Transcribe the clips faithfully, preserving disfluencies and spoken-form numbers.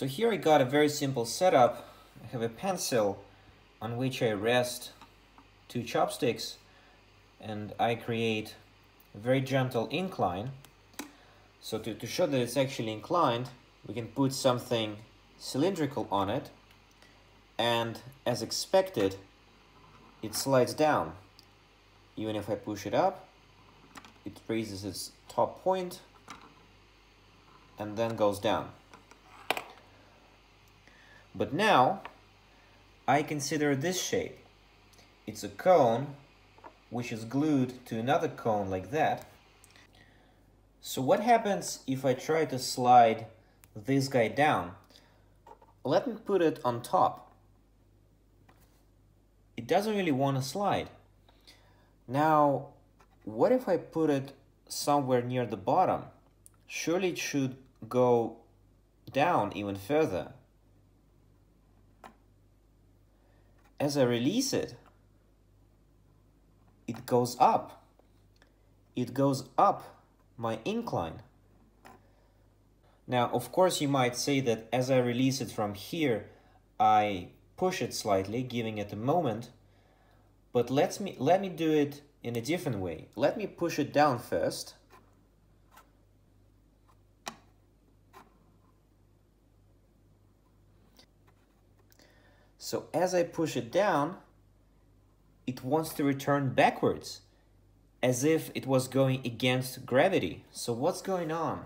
So here I got a very simple setup. I have a pencil on which I rest two chopsticks, and I create a very gentle incline. So to, to show that it's actually inclined, we can put something cylindrical on it, and as expected, it slides down. Even if I push it up, it raises its top point and then goes down. But now I consider this shape. It's a cone which is glued to another cone like that. So what happens if I try to slide this guy down? Let me put it on top. It doesn't really want to slide. Now, what if I put it somewhere near the bottom? Surely it should go down even further. As I release it, it goes up. It goes up my incline. Now, of course, you might say that as I release it from here, I push it slightly, giving it a moment. But let me, let me do it in a different way. Let me push it down first. So as I push it down, it wants to return backwards, as if it was going against gravity. So what's going on?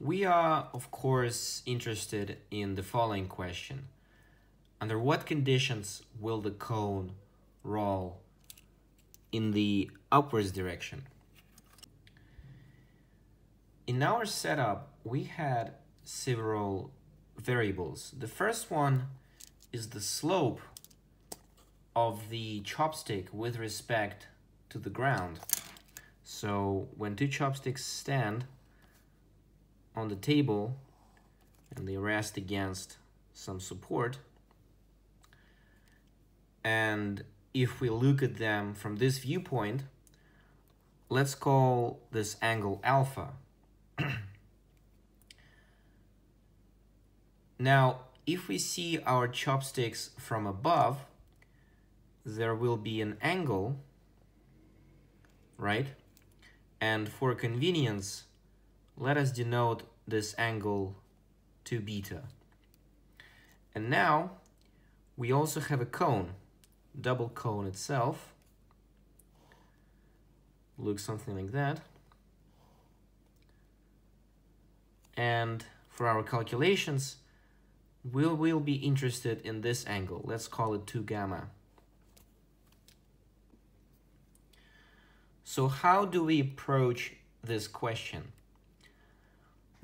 We are, of course, interested in the following question. Under what conditions will the cone roll in the upwards direction? In our setup, we had several variables. The first one is the slope of the chopstick with respect to the ground. So when two chopsticks stand on the table and they rest against some support, and if we look at them from this viewpoint, let's call this angle alpha. Now, if we see our chopsticks from above, there will be an angle, right? And for convenience, let us denote this angle to beta. And now we also have a cone, double cone itself. Looks something like that. And for our calculations, we will we'll be interested in this angle. Let's call it two gamma. So how do we approach this question?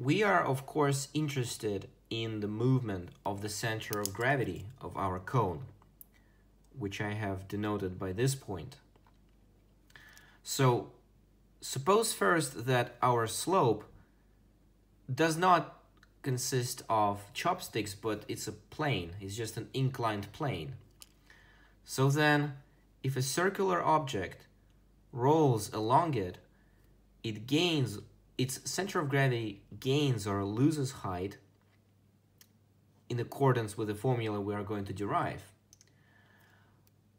We are, of course, interested in the movement of the center of gravity of our cone, which I have denoted by this point. So suppose first that our slope does not consist of chopsticks, but it's a plane, it's just an inclined plane. So then, if a circular object rolls along it, it gains, its center of gravity gains or loses height in accordance with the formula we are going to derive.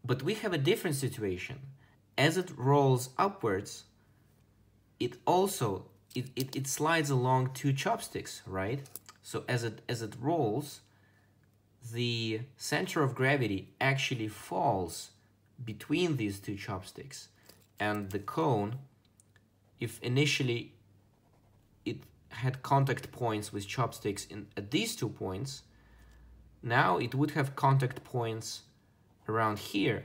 But we have a different situation. As it rolls upwards, it also It, it, it slides along two chopsticks, right? So as it, as it rolls, the center of gravity actually falls between these two chopsticks, and the cone, if initially it had contact points with chopsticks in, at these two points, now it would have contact points around here.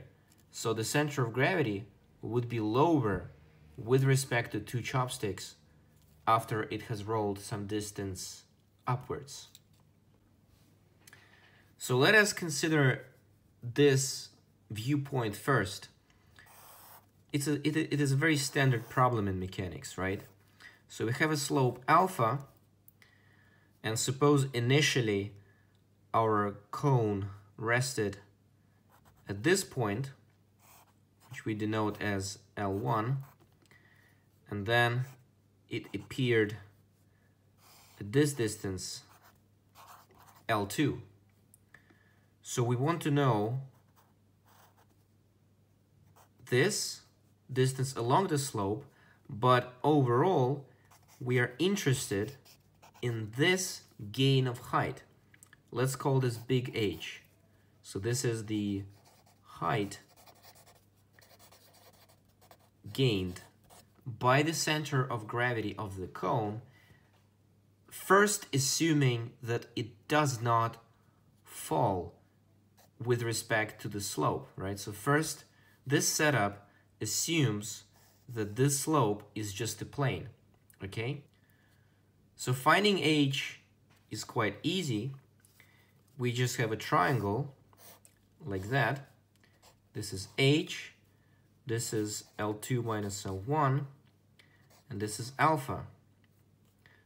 So the center of gravity would be lower with respect to two chopsticks after it has rolled some distance upwards. So let us consider this viewpoint first. It's a, it, it is a very standard problem in mechanics, right? So we have a slope alpha, and suppose initially our cone rested at this point, which we denote as L one, and then it appeared at this distance L two. So we want to know this distance along the slope, but overall we are interested in this gain of height. Let's call this big H. So this is the height gained by the center of gravity of the cone, first assuming that it does not fall with respect to the slope, right? So first, this setup assumes that this slope is just a plane, okay? So finding H is quite easy. We just have a triangle like that. This is H, this is L two minus L one, and this is alpha.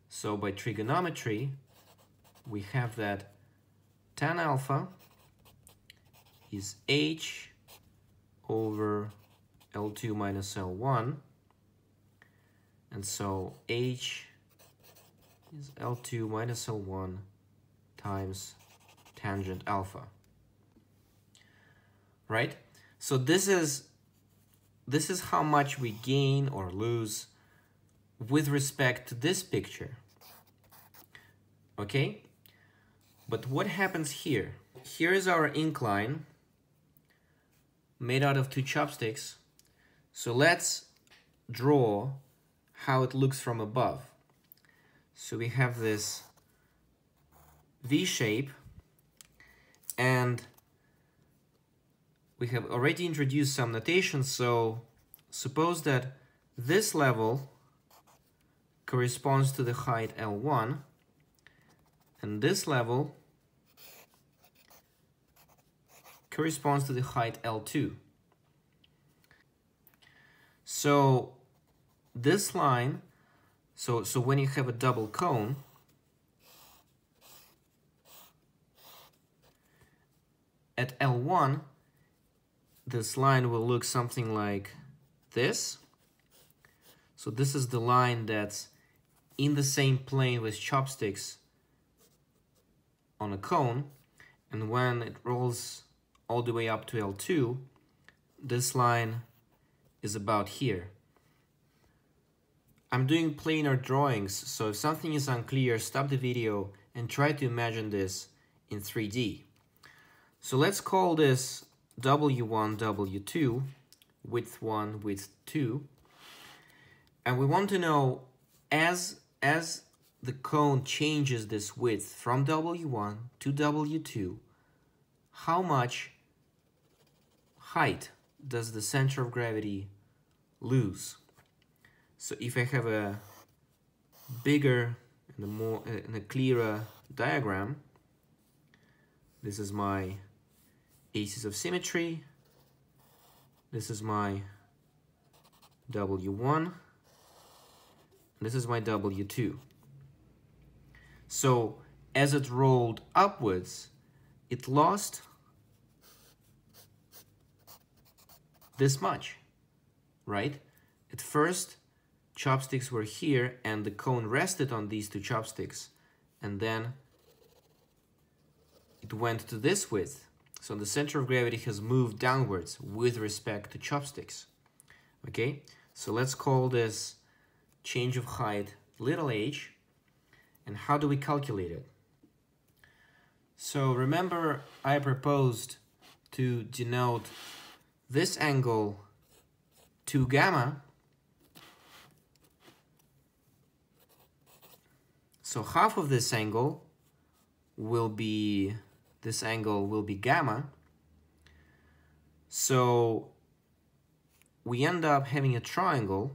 So by trigonometry, we have that tan alpha is H over L two minus L one, and so H is L two minus L one times tangent alpha, right? So this is this is how much we gain or lose with respect to this picture, okay? But what happens here? Here is our incline made out of two chopsticks. So let's draw how it looks from above. So we have this V shape, and we have already introduced some notation. So suppose that this level corresponds to the height L one, and this level corresponds to the height L two. So this line, so, so when you have a double cone, at L one, this line will look something like this. So this is the line that's in the same plane with chopsticks on a cone, and when it rolls all the way up to L two, this line is about here. I'm doing planar drawings, so if something is unclear, stop the video and try to imagine this in three D. So let's call this W one, W two, width one, width two, and we want to know as, as the cone changes this width from W one to W two, how much height does the center of gravity lose? So if I have a bigger and a more and a clearer diagram, this is my axis of symmetry, this is my W one, this is my W two. So as it rolled upwards, it lost this much, right? At first, chopsticks were here and the cone rested on these two chopsticks, and then it went to this width. So the center of gravity has moved downwards with respect to chopsticks, okay? So let's call this change of height little h, and how do we calculate it? So remember, I proposed to denote this angle two gamma. So half of this angle will be, this angle will be gamma. So we end up having a triangle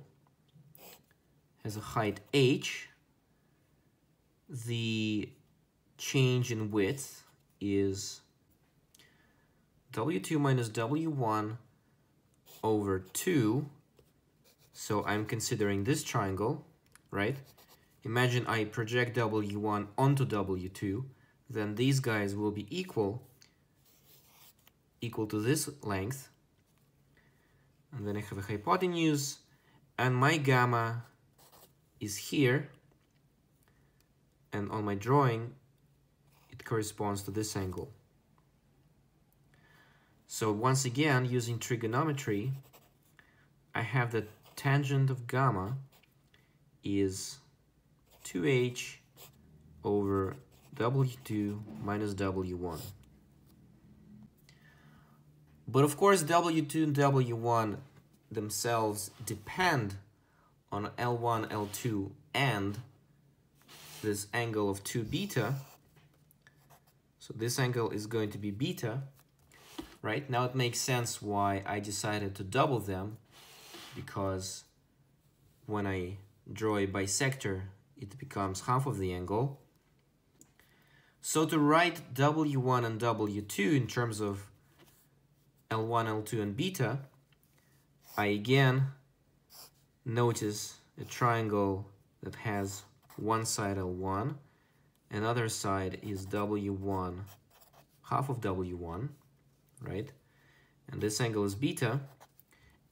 has a height h. The change in width is W two minus W one over two. So I'm considering this triangle, right? Imagine I project W one onto W two, then these guys will be equal, equal to this length. And then I have a hypotenuse, and my gamma is here, and on my drawing it corresponds to this angle. So once again, using trigonometry, I have the tangent of gamma is two h over w two minus w one. But of course, w two and w one themselves depend on L one, L two, and this angle of two beta. So this angle is going to be beta. Right now it makes sense why I decided to double them, because when I draw a bisector, it becomes half of the angle. So to write w one and w two in terms of L one, L two, and beta, I again notice a triangle that has one side L one, another side is W one, half of W one, right? And this angle is beta,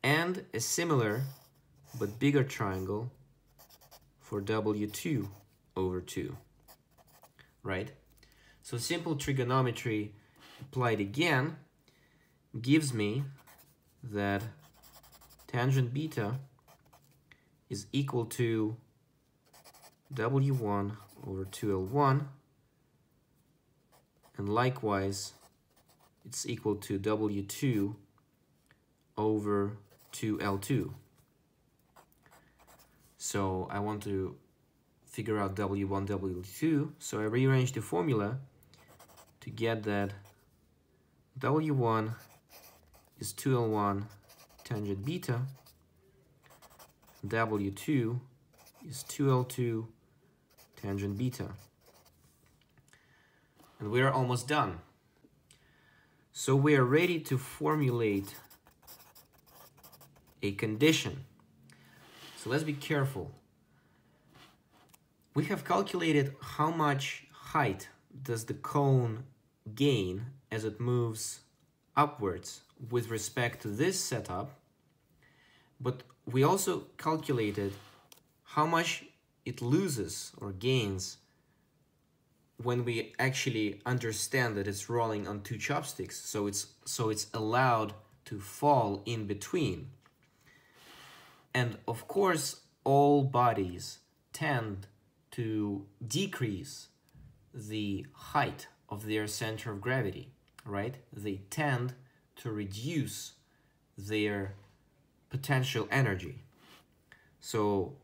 and a similar but bigger triangle for W two over two, right? So simple trigonometry applied again gives me that tangent beta is equal to W one over two L one, and likewise it's equal to W two over two L two. So I want to figure out W one, W two, so I rearrange the formula to get that W one is two L one tangent beta, W two is two L two tangent beta. And we are almost done. So we are ready to formulate a condition. So let's be careful. We have calculated how much height does the cone gain as it moves upwards with respect to this setup, but we also calculated how much it loses or gains when we actually understand that it's rolling on two chopsticks, so it's so it's allowed to fall in between. And of course, all bodies tend to decrease the height of their center of gravity, right? They tend to reduce their potential energy. So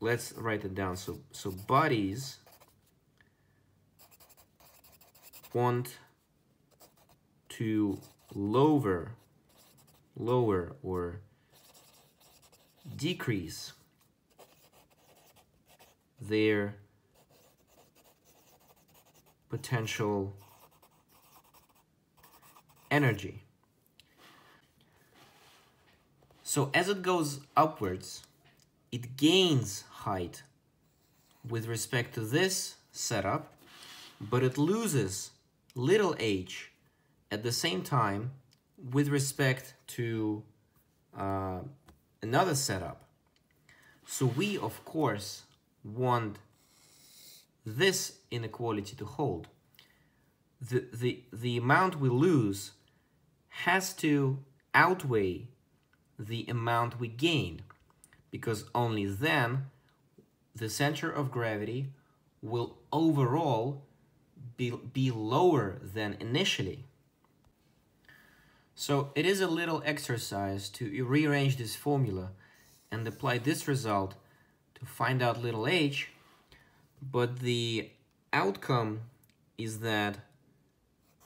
let's write it down. So, so bodies want to lower, lower or decrease their potential energy. So as it goes upwards, it gains height with respect to this setup, but it loses little h at the same time with respect to uh, another setup. So we, of course, want this inequality to hold. The, the, the amount we lose has to outweigh the amount we gain, because only then the center of gravity will overall be, be lower than initially. So it is a little exercise to rearrange this formula and apply this result to find out little h, but the outcome is that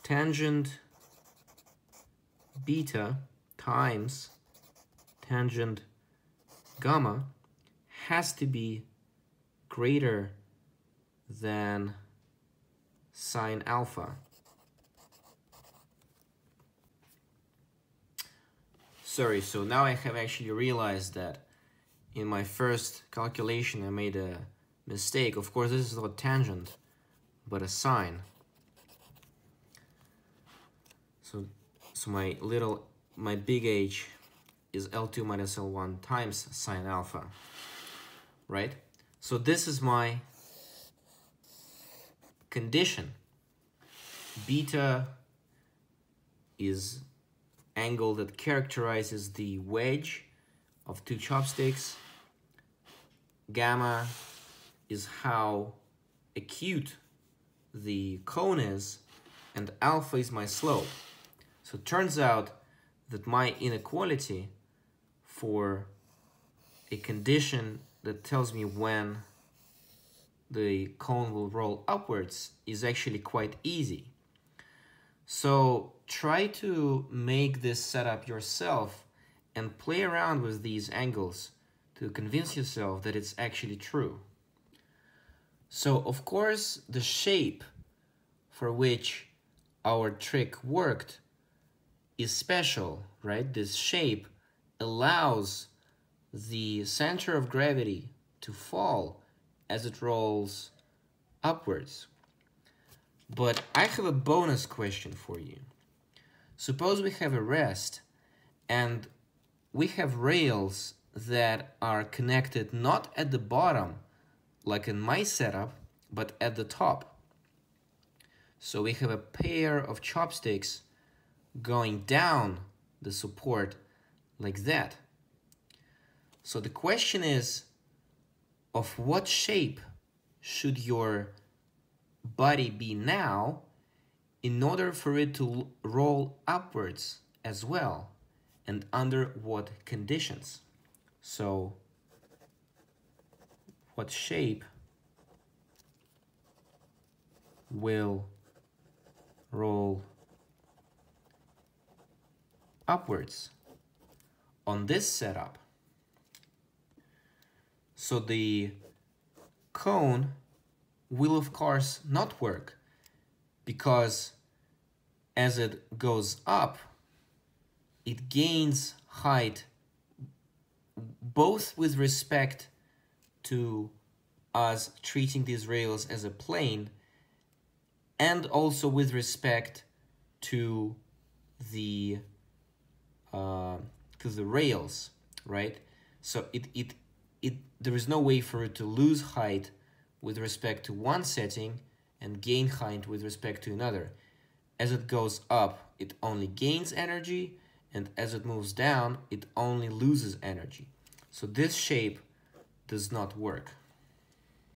tangent beta times tangent gamma has to be greater than sine alpha. Sorry, so now I have actually realized that in my first calculation I made a mistake. Of course, this is not tangent, but a sine. So, so my little, my big H is L two minus L one times sine alpha, right? So this is my condition. Beta is angle that characterizes the wedge of two chopsticks. Gamma is how acute the cone is, and alpha is my slope. So it turns out that my inequality for a condition that tells me when the cone will roll upwards is actually quite easy. So try to make this setup yourself and play around with these angles to convince yourself that it's actually true. So of course the shape for which our trick worked is special, right? This shape allows the center of gravity to fall as it rolls upwards. But I have a bonus question for you. Suppose we have a rest and we have rails that are connected not at the bottom, like in my setup, but at the top. So we have a pair of chopsticks going down the support like that. So the question is, of what shape should your body be now in order for it to roll upwards as well, and under what conditions? So what shape will roll upwards on this setup? So the cone will of course not work, because as it goes up, it gains height both with respect to us treating these rails as a plane and also with respect to the uh, to the rails, right? So it, it, it, there is no way for it to lose height with respect to one setting and gain height with respect to another. As it goes up, it only gains energy, and as it moves down, it only loses energy. So this shape does not work.